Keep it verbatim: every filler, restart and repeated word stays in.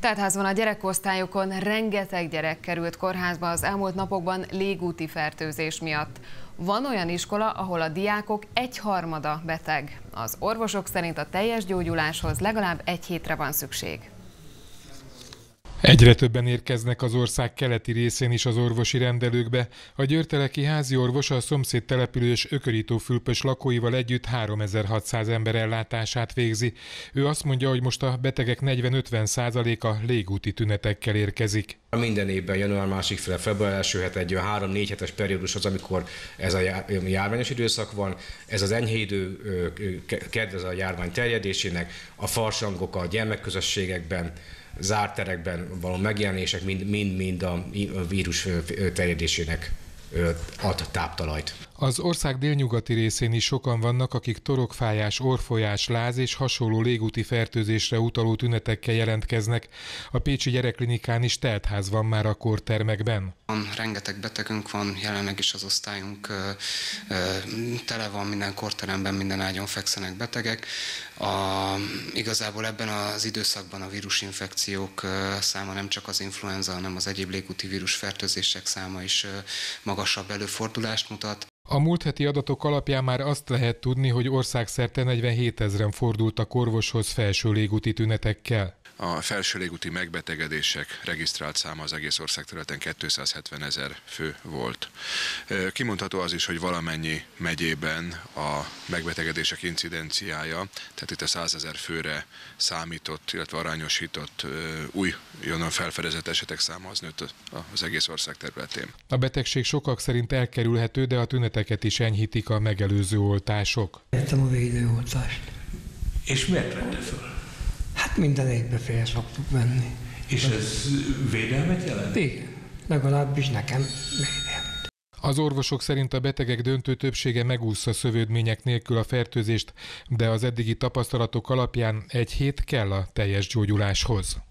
Teltházban a gyerekosztályokon rengeteg gyerek került kórházba az elmúlt napokban légúti fertőzés miatt. Van olyan iskola, ahol a diákok egyharmada beteg. Az orvosok szerint a teljes gyógyuláshoz legalább egy hétre van szükség. Egyre többen érkeznek az ország keleti részén is az orvosi rendelőkbe. A győrteleki házi orvos a szomszéd település Ökörító-Fülpös lakóival együtt háromezer-hatszáz ember ellátását végzi. Ő azt mondja, hogy most a betegek negyven-ötven százaléka légúti tünetekkel érkezik. Minden évben január másik fele, február első hét egy három-négy hetes periódus az, amikor ez a járványos időszak van. Ez az enyhe idő kedvez a járvány terjedésének, a farsangok a gyermekközösségekben, zárt terekben való megjelenések mind-mind a vírus terjedésének ad táptalajt. Az ország délnyugati részén is sokan vannak, akik torokfájás, orrfolyás, láz és hasonló légúti fertőzésre utaló tünetekkel jelentkeznek. A pécsi gyerekklinikán is teltház van már a kórtermekben. Rengeteg betegünk van, jelenleg is az osztályunk tele van, minden kórteremben, minden ágyon fekszenek betegek. A, igazából ebben az időszakban a vírusinfekciók száma nem csak az influenza, hanem az egyéb légúti vírusfertőzések száma is magasabb előfordulást mutat. A múlt heti adatok alapján már azt lehet tudni, hogy országszerte negyvenhétezren fordultak orvoshoz felső légúti tünetekkel. A felső légúti megbetegedések regisztrált száma az egész ország területen kétszázhetvenezer fő volt. Kimondható az is, hogy valamennyi megyében a megbetegedések incidenciája, tehát itt a százezer főre számított, illetve arányosított újonnan felfedezett esetek száma az nőtt az egész ország területén. A betegség sokak szerint elkerülhető, de a tüneteket is enyhítik a megelőző oltások. Vettem a védőoltást. És miért vette föl? Hát minden évben fél szoktuk venni. És de ez védelmet jelent? Igen, legalábbis nekem védelmet. Az orvosok szerint a betegek döntő többsége megúszza szövődmények nélkül a fertőzést, de az eddigi tapasztalatok alapján egy hét kell a teljes gyógyuláshoz.